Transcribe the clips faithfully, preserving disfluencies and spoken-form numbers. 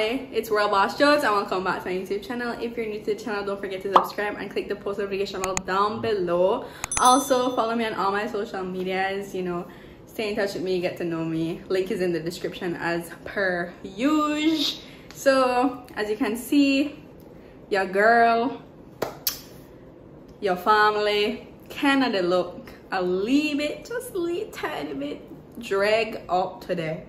everybody, it's World Boss Joes and welcome back to my YouTube channel. If you're new to the channel, don't forget to subscribe and click the post notification bell down below. Also follow me on all my social medias, you know, stay in touch with me, get to know me. Link is in the description as per usual. So as you can see, your girl, your family, Canada look a little bit, just a little tiny bit drag up today.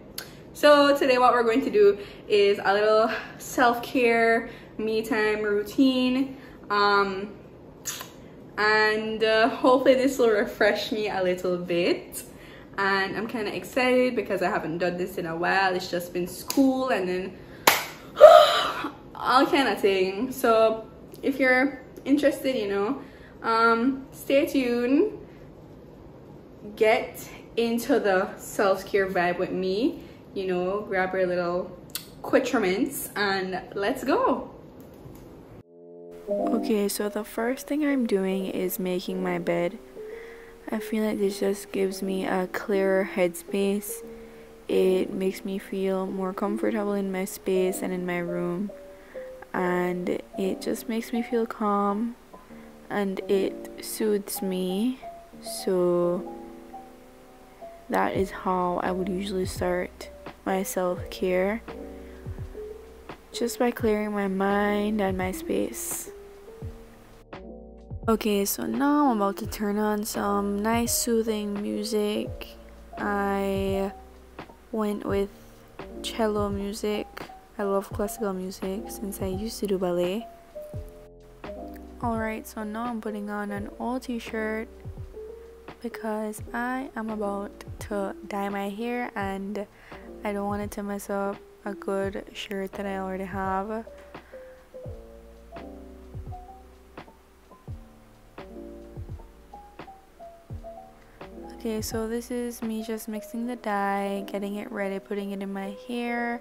So today what we're going to do is a little self-care me time routine, um and uh, hopefully this will refresh me a little bit. And I'm kind of excited because I haven't done this in a while. It's just been school and then all kind of thing. So if you're interested, you know, um stay tuned, get into the self-care vibe with me. You know, grab your little accoutrements and let's go. Okay, so the first thing I'm doing is making my bed. I feel like this just gives me a clearer headspace. It makes me feel more comfortable in my space and in my room, and it just makes me feel calm and it soothes me. So that is how I would usually start my self-care, just by clearing my mind and my space. Okay, so now I'm about to turn on some nice soothing music. I went with cello music. I love classical music since I used to do ballet. Alright, so now I'm putting on an old t-shirt because I am about to dye my hair and I don't want it to mess up a good shirt that I already have. Okay, so this is me just mixing the dye, getting it ready, putting it in my hair.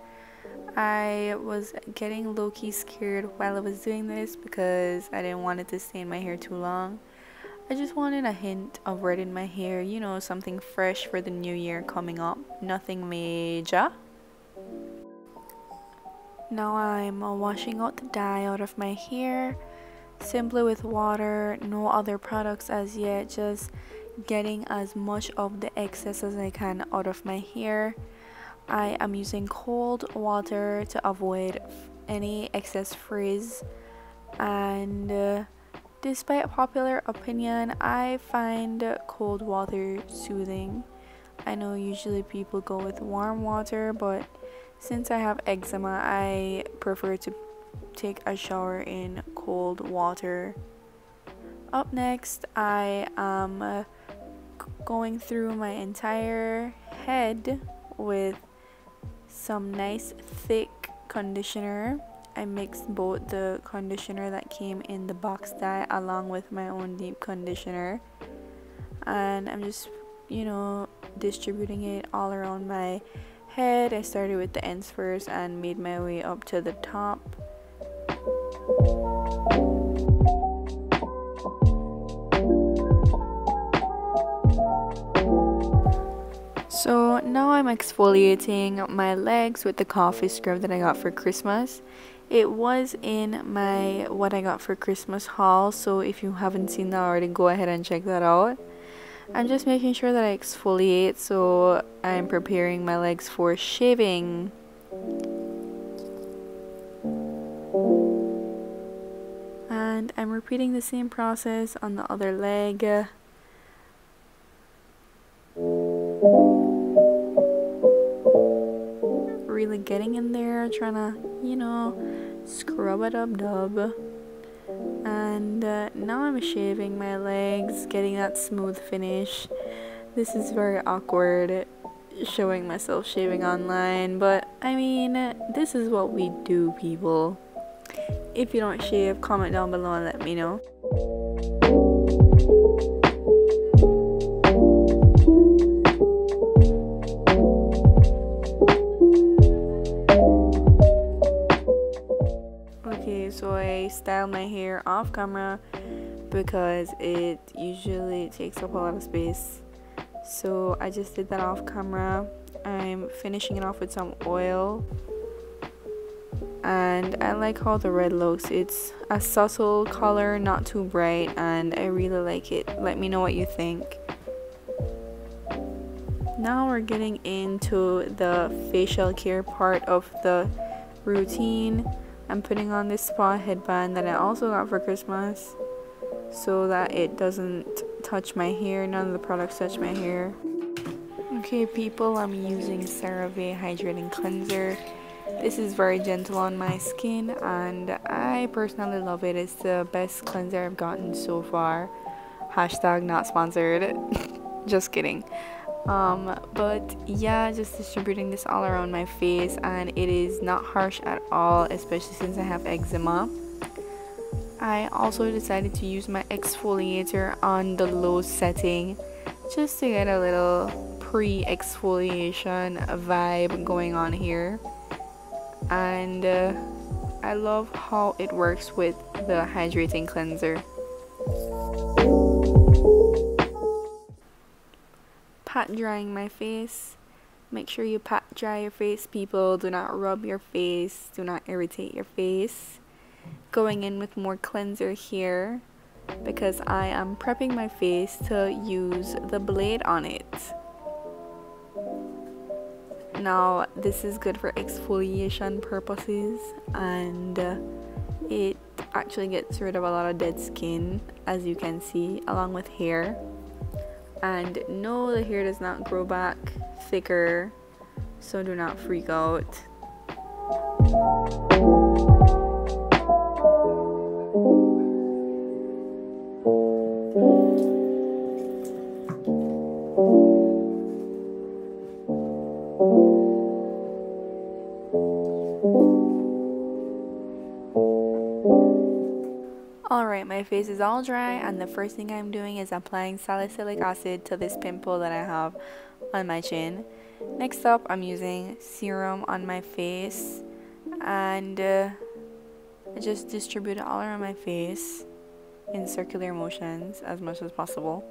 I was getting low-key scared while I was doing this because I didn't want it to stay in my hair too long. I just wanted a hint of red in my hair, you know, something fresh for the new year coming up, nothing major. Now I'm washing out the dye out of my hair, simply with water, no other products as yet, just getting as much of the excess as I can out of my hair. I am using cold water to avoid any excess frizz. And Uh, despite popular opinion, I find cold water soothing. I know usually people go with warm water, but since I have eczema, I prefer to take a shower in cold water. Up next, I am going through my entire head with some nice thick conditioner. I mixed both the conditioner that came in the box dye along with my own deep conditioner, and I'm just, you know, distributing it all around my head. I started with the ends first and made my way up to the top. So now I'm exfoliating my legs with the coffee scrub that I got for Christmas. It was in my what I got for Christmas haul, so if you haven't seen that already, go ahead and check that out. I'm just making sure that I exfoliate, so I'm preparing my legs for shaving. And I'm repeating the same process on the other leg. Really getting in there, trying to, you know, scrub it up dub. And uh, now I'm shaving my legs, getting that smooth finish. This is very awkward, showing myself shaving online, but I mean, this is what we do, people. If you don't shave, comment down below and let me know. So I style my hair off camera because it usually takes up a lot of space, so I just did that off camera. I'm finishing it off with some oil. and I like how the red looks. It's a subtle color, not too bright, and I really like it. Let me know what you think. Now we're getting into the facial care part of the routine. I'm putting on this spa headband that I also got for Christmas so that it doesn't touch my hair. None of the products touch my hair. Okay people, I'm using CeraVe hydrating cleanser. This is very gentle on my skin and I personally love it. It's the best cleanser I've gotten so far. Hashtag not sponsored. Just kidding. Um but yeah, just distributing this all around my face, and it is not harsh at all, especially since I have eczema. I also decided to use my exfoliator on the low setting just to get a little pre-exfoliation vibe going on here, and uh, I love how it works with the hydrating cleanser. Pat drying my face. Make sure you pat dry your face, people. Do not rub your face, do not irritate your face. Going in with more cleanser here because I am prepping my face to use the blade on it. Now this is good for exfoliation purposes, and it actually gets rid of a lot of dead skin, as you can see, along with hair. And no, the hair does not grow back thicker, so do not freak out. Alright, my face is all dry, and the first thing I'm doing is applying salicylic acid to this pimple that I have on my chin. Next up, I'm using serum on my face, and uh, I just distribute it all around my face in circular motions as much as possible.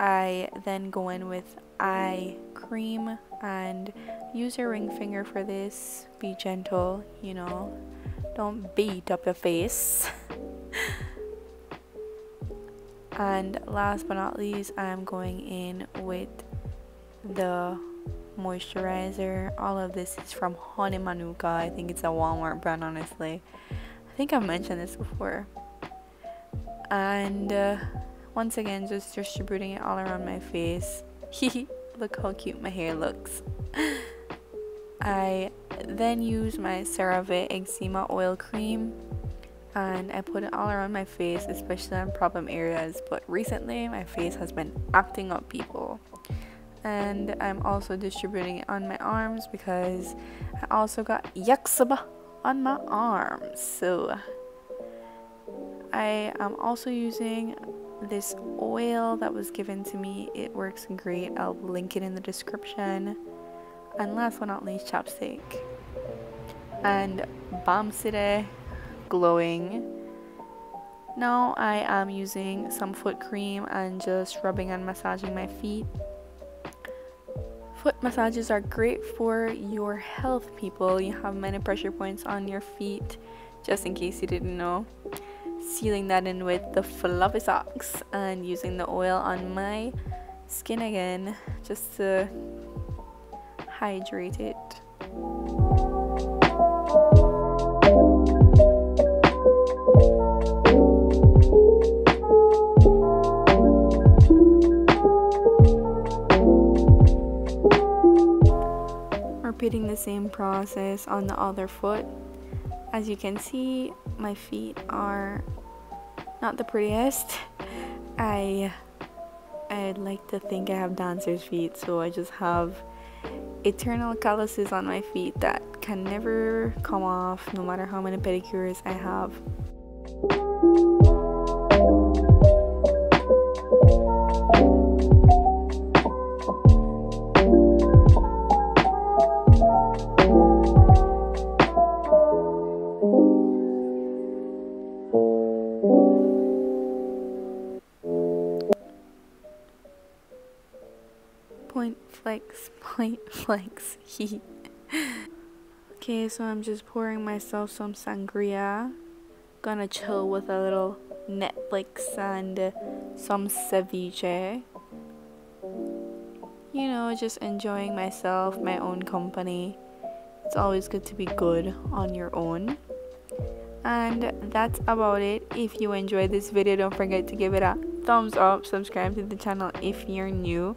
I then go in with eye cream and use your ring finger for this. Be gentle, you know, don't beat up your face. And last but not least, I'm going in with the moisturizer. All of this is from Honey Manuka. I think it's a Walmart brand, honestly. I think I've mentioned this before. And uh, once again, just distributing it all around my face. Hehe, look how cute my hair looks. I then use my CeraVe eczema oil cream, and I put it all around my face, especially on problem areas. But recently my face has been acting up, people, and I'm also distributing it on my arms because I also got eczema on my arms. So I am also using this oil that was given to me. It works great. I'll link it in the description. And last but not least, chapstick. And Bamsire glowing. Now I am using some foot cream and just rubbing and massaging my feet. Foot massages are great for your health, people. You have many pressure points on your feet, just in case you didn't know. Sealing that in with the fluffy socks and using the oil on my skin again just to hydrate it. Repeating the same process on the other foot. As you can see, my feet are not the prettiest. I I'd like to think I have dancer's feet, so I just have eternal calluses on my feet that can never come off, no matter how many pedicures I have. Point flex, point flex. Okay, so I'm just pouring myself some sangria. Gonna chill with a little Netflix and some ceviche. You know, just enjoying myself, my own company. It's always good to be good on your own. And that's about it. If you enjoyed this video, don't forget to give it a thumbs up, subscribe to the channel if you're new,